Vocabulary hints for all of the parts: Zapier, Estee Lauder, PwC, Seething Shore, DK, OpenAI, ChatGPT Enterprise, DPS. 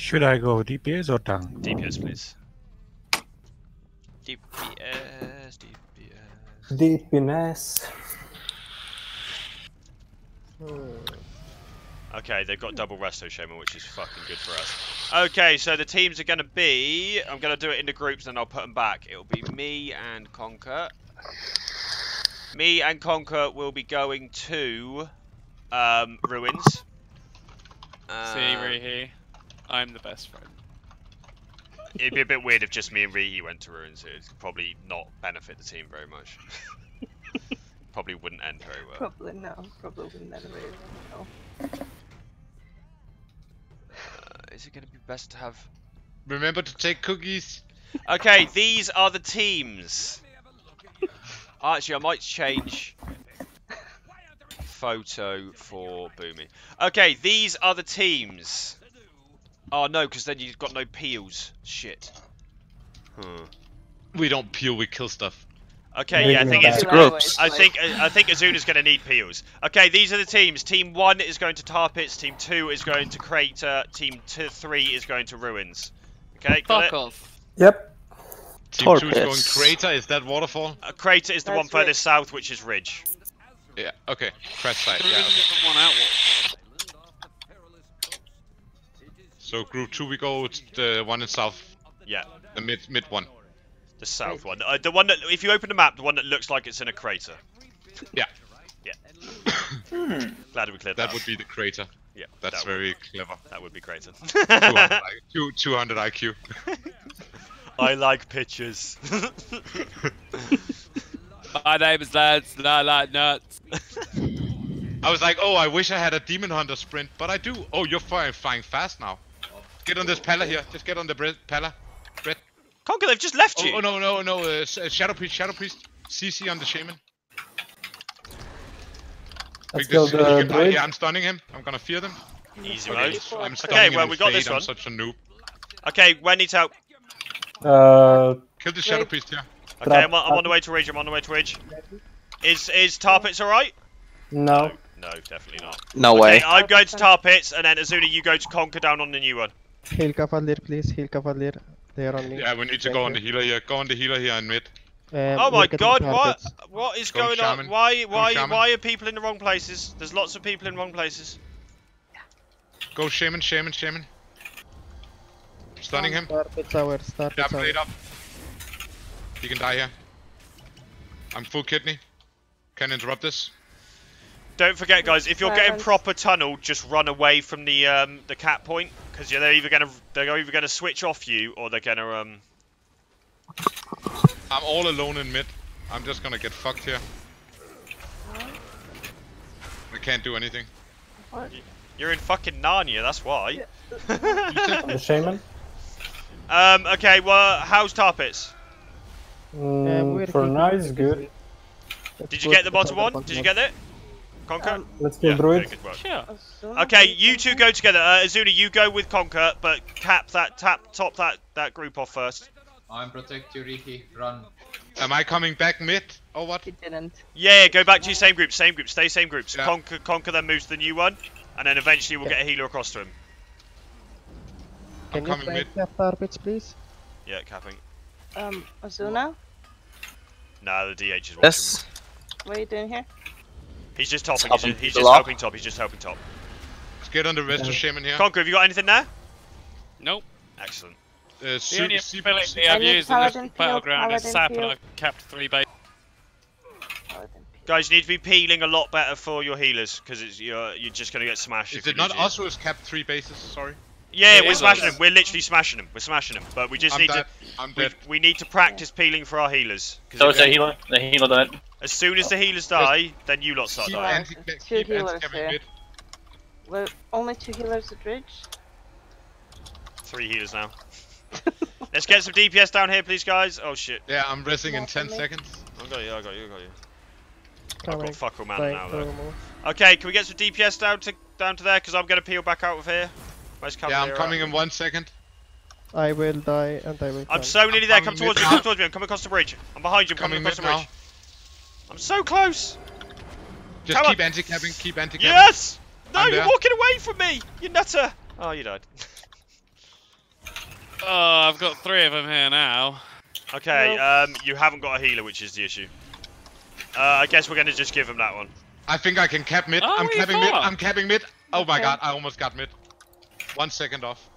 Should I go DPS or tank? DPS, please. DPS. Okay, they've got double resto shaman, which is fucking good for us. Okay, so the teams are going to be... I'm going to do it into groups and I'll put them back. It'll be me and Conquer. Me and Conquer will be going to Ruins. See, Rihi, I'm the best friend. It'd be a bit weird if just me and Rihi went to Ruins. It'd probably not benefit the team very much. Probably wouldn't end very well. Probably no. Probably wouldn't end very well. Is it going to be best to have... Remember to take cookies. Okay, these are the teams. Actually, I might change photo for Boomy. Okay, these are the teams. Oh no, because then you've got no peels. Shit. Huh. We don't peel, we kill stuff. Okay, yeah, I think it's groups. I think Azuna's going to need peels. Okay, these are the teams. Team 1 is going to Tar Pits. Team 2 is going to Crater. Team 3 is going to Ruins. Okay, got it? Yep. Team 2 is going Crater. Is that Waterfall? Crater is the one furthest south, which is Ridge. Yeah, okay. Crest side, yeah. So group 2 we go to the one in south. Yeah. The mid one. The south one. The one that, if you open the map, the one that looks like it's in a crater. Yeah. Yeah. Glad we cleared that. That would be the crater. Yeah. That's very clever. That would be crater. 200 IQ. I like pictures. My name is Lance and I like nuts. I was like, oh, I wish I had a demon hunter sprint, but I do. Oh, you're flying fast now. Get on this Pala here. Just get on the Pala. Conker, they've just left you! Oh, no, Shadow Priest, CC on the Shaman. Yeah, I'm stunning him, I'm gonna fear them. Easy mode. I'm stunning him. Well, we got this one. I'm such a noob. Okay, when needs help? Kill the Shadow Priest here. Yeah. Okay, I'm on the way to Ridge, Is Tar Pits alright? No. No, definitely not. No way. I'm going to Tar Pits, and then Azuna, you go to Conker down on the new one. Heal Cavalier, please, heal Cavalier. Yeah, we need to go on the healer here. Go on the healer here and mid. Oh my god, what is going on? Why are people in the wrong places? There's lots of people in wrong places. Go shaman. Stunning him. Start blade up. He can die here. I'm full kidney. Can interrupt this. Don't forget, guys, if you're getting proper tunnel, just run away from the cat point, because they're either gonna switch off you or they're gonna I'm all alone in mid. I'm just gonna get fucked here. What? We can't do anything. What? You're in fucking Narnia, that's why. Yeah. The shaman. Okay, well, how's Tar Pits? For now, it's good. Did you get the bottom one? Did you get it? Conquer? Let's go Druid. Sure. Okay, you two go together. Azuna, you go with Conquer, but top that group off first. I'm protect you, Rihi. Run. Am I coming back mid or what? He didn't. Yeah, go back to your same group, stay same groups. Yeah. Conquer then moves to the new one, and then eventually we'll get a healer across to him. Can you play Tar Pits, please? Yeah, capping. Azuna? No, the DH is watching. Yes. What are you doing here? He's just topping, he's just helping top. Let's get on the rest of Shaman here. Conker, have you got anything there? Nope. Excellent. The only ability I've used in this battleground is Sap, and I've capped 3 base. Guys, you need to be peeling a lot better for your healers, because you're just going to get smashed. Is it not us who has capped 3 bases? Sorry. Yeah, we're smashing them. We're literally smashing them. We're smashing them. But we just need to... We need to practice peeling for our healers. So is the healer? The healer died. As soon as the healers die, then you lot start dying. Two healers here. Well, only 2 healers at Ridge. 3 healers now. Let's get some DPS down here, please, guys. Oh shit. Yeah, I'm resting in 10 seconds. I got you. I've got fuck all mana now though. Okay, can we get some DPS down to there? Because I'm gonna peel back out of here. Yeah, I'm coming in 1 second. I will die and I will. I'm so nearly there. Come towards me. Come towards me. I'm coming across the bridge. I'm behind you. I'm coming across the bridge. I'm so close! Just keep anti-capping, keep anti-capping. Yes! No, you're walking away from me! You nutter! Oh, you died. Oh, I've got three of them here now. Okay, you haven't got a healer, which is the issue. I guess we're going to just give him that one. I think I can cap mid. Oh, I'm capping mid. I'm capping mid. Oh my god, I almost got mid. 1 second off.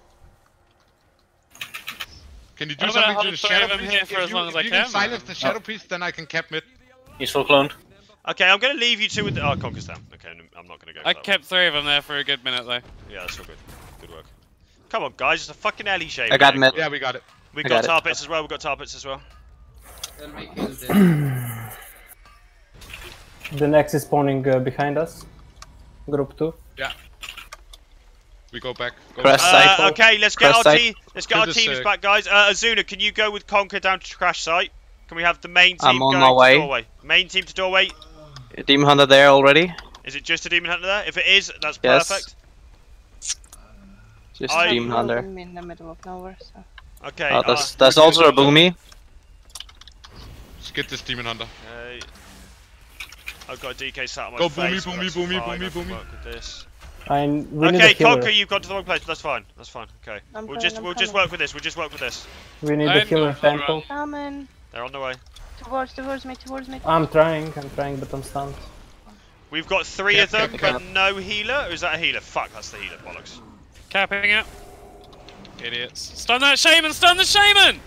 Can you do something to the shadow piece? If you can silence the shadow piece, then I can cap mid. He's full cloned. Okay, I'm going to leave you two with the... Oh, Conker's down. Okay, I'm not going to go for that. I kept three of them there for a good minute, though. Yeah, that's all good. Good work. Come on, guys. It's a fucking alley shape. I got mid. Yeah, we got it. We've got tar pits as well. We've got tar pits as well. The next is spawning behind us. Group 2. Yeah. We go back. Go back. Okay, let's get our teams back, guys. Azuna, can you go with Conker down to crash site? Can we have the main team going to doorway? Main team to doorway. A Demon Hunter there already. Is it just a Demon Hunter there? If it is, that's perfect. Just a Demon Hunter. I'm in the middle of nowhere, so... Okay. That's also a Boomy. Let's get this Demon Hunter. I've got a DK sat on my face. Boomy. Okay, Conker, you've gone to the wrong place. That's fine. That's fine. Okay. We'll just work with this. We need the killer temple. Coming. They're on the way. Towards me. I'm trying, but I'm stunned. We've got three of them, but no healer. Or is that a healer? Fuck, that's the healer. Bollocks. Capping it. Idiots. Stun that shaman! Stun the shaman!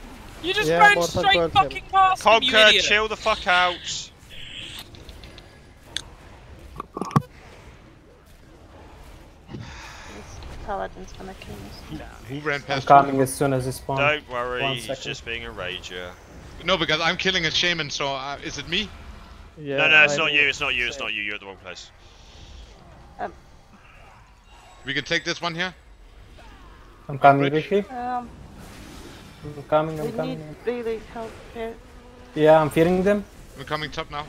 You just ran straight fucking past him, you idiot. Conker, chill the fuck out. Paladin's gonna kill us. Who ran past? I'm coming as soon as he spawns. Don't worry, he's just being a rager. No, because I'm killing a shaman, so is it me? Yeah, no, it's not you. It's not you. You're at the wrong place. We can take this one here. I'm coming, Rishi. I'm coming. We need really help here. Yeah, I'm feeding them. We're coming top now.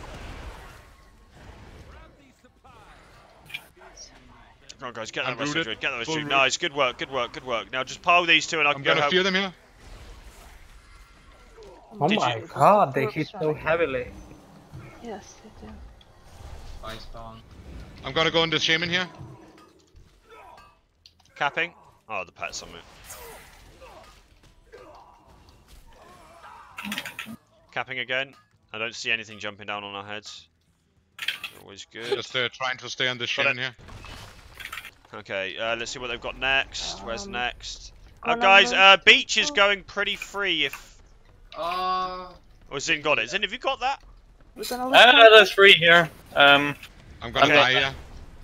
Come on, guys, get that rest druid. Nice, good work. Now just pile these two and I can go help. I'm gonna fear them here. Oh my god, they hit so heavily. Yes, they do. I'm gonna go into shaman here. Capping. Oh, the pet's on it. Capping again. I don't see anything jumping down on our heads. Always good. Just trying to stay on the shaman here. Okay, let's see what they've got next. Where's next? Guys, Beach is going pretty free if... Zin got it. Zin, have you got that? There's three here. I'm gonna die here.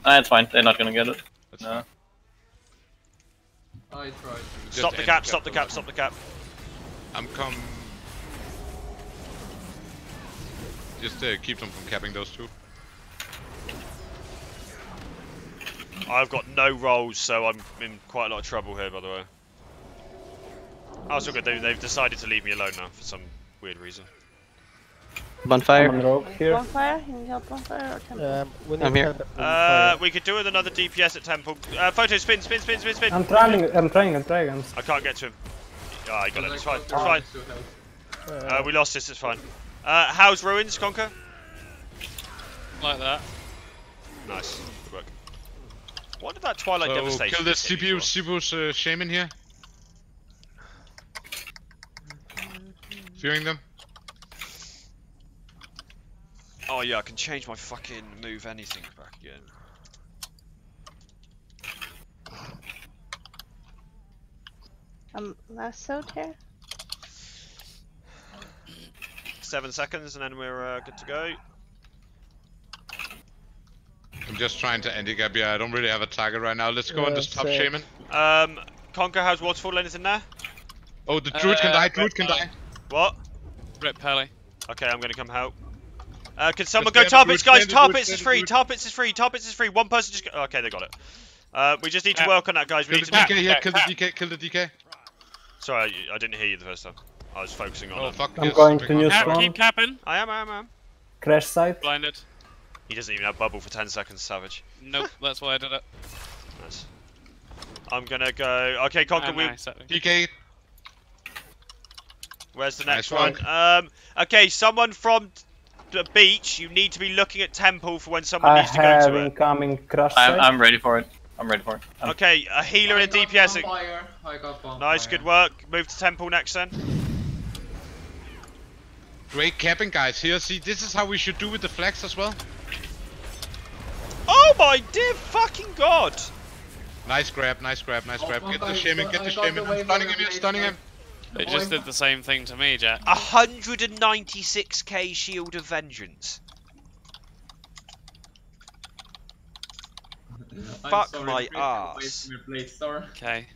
That's fine, they're not gonna get it. No. I tried. Stop the cap. I'm come... Just keep them from capping those two. I've got no rolls, so I'm in quite a lot of trouble here, by the way. Oh, it's all good. They've decided to leave me alone now, for some weird reason. Bonfire. Bonfire? Can you help Bonfire or Temple? I'm here. We could do with another DPS at Temple. Photo, spin. I'm trying. I can't get to him. Oh, I got it. It's fine. We lost this, it's fine. How's Ruins, Conker? Like that. Nice. Good work. What did that Twilight Devastation kill this Sibu's shaman here. Fearing them. Oh yeah, I can change my fucking move anything back again. Lassoed here. 7 seconds and then we're good to go. I'm just trying to handicap. Yeah, I don't really have a target right now. Let's go on this top shaman. Conker, how's Waterfall? Anything there? Oh, the druid can die. Druid can die. What? Rip Pally. Okay, I'm gonna come help. Can someone go Tarpits, guys? Tarpits is free. Tarpits is free. One person just. Okay, they got it. We just need to work on that, guys. We need to. Kill the DK. Sorry, I didn't hear you the first time. I was focusing on. Oh fuck! I'm going to new spawn. Keep capping. I am. Crash site. Blinded. He doesn't even have bubble for 10 seconds, Savage. Nope, that's why I did it. Nice. I'm gonna go... Okay, Conker, DK! Where's the next one? Okay, someone from the beach, you need to be looking at Temple for when someone needs to go to it. I'm ready for it. I'm ready for it. Okay, a healer and a DPS. Nice, good work. Move to temple next then. Great capping, guys. Here, see, this is how we should do with the flags as well. Oh my dear fucking god! Nice grab, nice grab, nice grab. Get the shaman, get the shaman. I'm stunning him, you're stunning him. They just did the same thing to me, Jack. 196k shield of vengeance. Fuck my ass. Okay.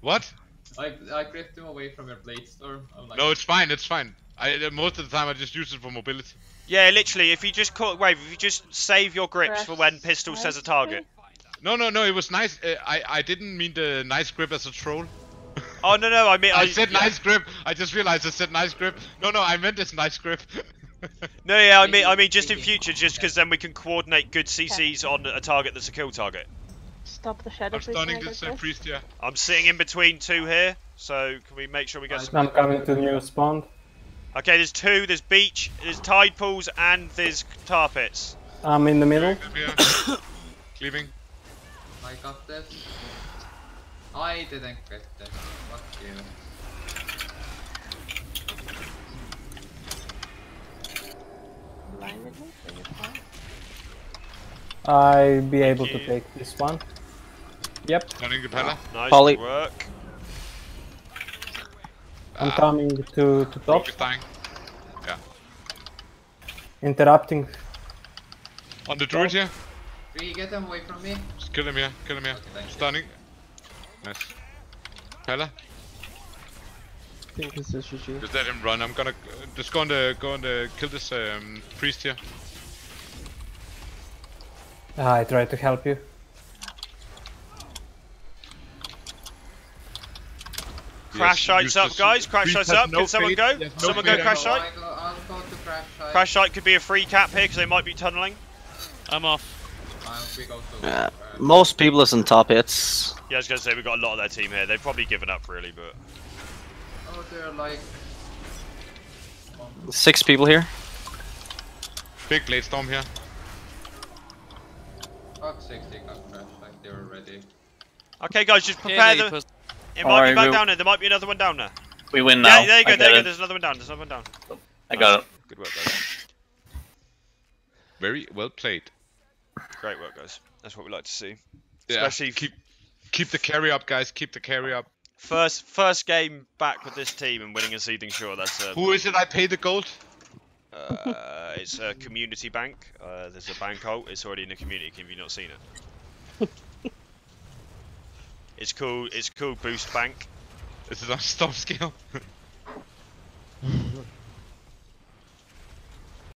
What? I gripped him away from your blade storm. Like, no, it's fine, it's fine. Most of the time I just use it for mobility. Yeah, literally, if you just caught wave, if you just save your grips for when pistol says a target. No, no, no, it was nice. I didn't mean the nice grip as a troll. Oh, no, no, I mean... I said nice grip. I just realized I said nice grip. No, no, I meant this nice grip. No, yeah, I mean just in future, just because then we can coordinate good CCs on a target that's a kill target. Stop the shadow. I'm stunning this priest here. I'm sitting in between two here, so can we make sure we get some... I'm coming to new spawn. Okay, there's two, there's beach, there's tide pools, and there's tar pits. I'm in the middle. Cleaving. I got this. I didn't get this. Fuck you. I'll be able to take this one. Yep. Nice work. I'm coming to top. Yeah. Interrupting. On the druid here. Can you get them away from me? Just kill him here, kill him here. Okay, stunning. Nice. Pella? I think it's a GG. Just let him run, I'm gonna... just go on the... go on the... kill this priest here. I tried to help you. Crash sites up, guys. Crash sites up. Can someone go? Someone go crash site? Crash site could be a free cap here because they might be tunneling. I'm off. Most people is in top hits. Yeah, I was gonna say we've got a lot of their team here. They've probably given up really, but. Oh, they're like. 6 people here. Big blade storm here. Fuck 6, they got crashed like they were ready. Okay, guys, just prepare the. It might be back down there, there might be another one down there. We win now. Yeah, there you go, there you go, there's another one down, there's another one down. I got it. Good work, guys. Very well played. Great work, guys. That's what we like to see. Yeah. Especially keep the carry up, guys. Keep the carry up. First game back with this team and winning a Seething Shore. That's who is it? I paid the gold. It's a community bank. There's a bank vault. It's already in the community. Have you not seen it? It's cool. It's cool. Boost bank. This is on stop scale.